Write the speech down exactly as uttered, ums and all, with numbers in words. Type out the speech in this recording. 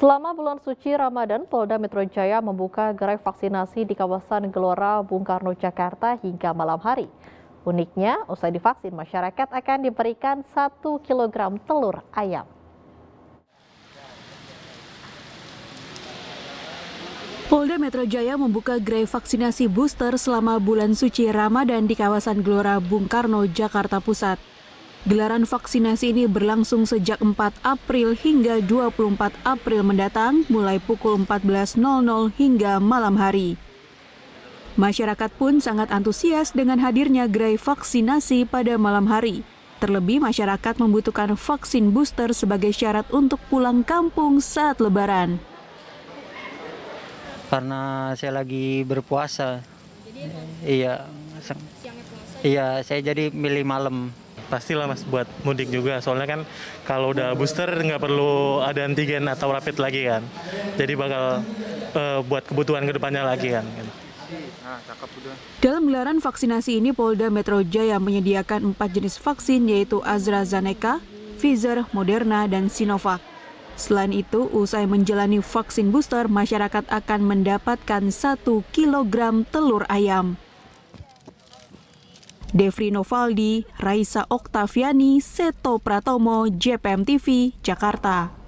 Selama bulan suci Ramadan, Polda Metro Jaya membuka gerai vaksinasi di kawasan Gelora Bung Karno, Jakarta hingga malam hari. Uniknya, usai divaksin, masyarakat akan diberikan satu kilogram telur ayam. Polda Metro Jaya membuka gerai vaksinasi booster selama bulan suci Ramadan di kawasan Gelora Bung Karno, Jakarta Pusat. Gelaran vaksinasi ini berlangsung sejak empat April hingga dua puluh empat April mendatang, mulai pukul empat belas nol nol hingga malam hari. Masyarakat pun sangat antusias dengan hadirnya gerai vaksinasi pada malam hari. Terlebih masyarakat membutuhkan vaksin booster sebagai syarat untuk pulang kampung saat Lebaran. Karena saya lagi berpuasa. Jadi, iya. Siangnya puasa, ya? Iya, saya jadi milih malam. Pastilah mas, buat mudik juga, soalnya kan kalau udah booster nggak perlu ada antigen atau rapid lagi kan, jadi bakal uh, buat kebutuhan kedepannya lagi kan. Dalam gelaran vaksinasi ini Polda Metro Jaya menyediakan empat jenis vaksin yaitu AstraZeneca, Pfizer, Moderna, dan Sinovac. Selain itu, usai menjalani vaksin booster, masyarakat akan mendapatkan satu kilogram telur ayam. Devri Novaldi, Raisa Oktaviani, Seto Pratomo, J P M T V, Jakarta.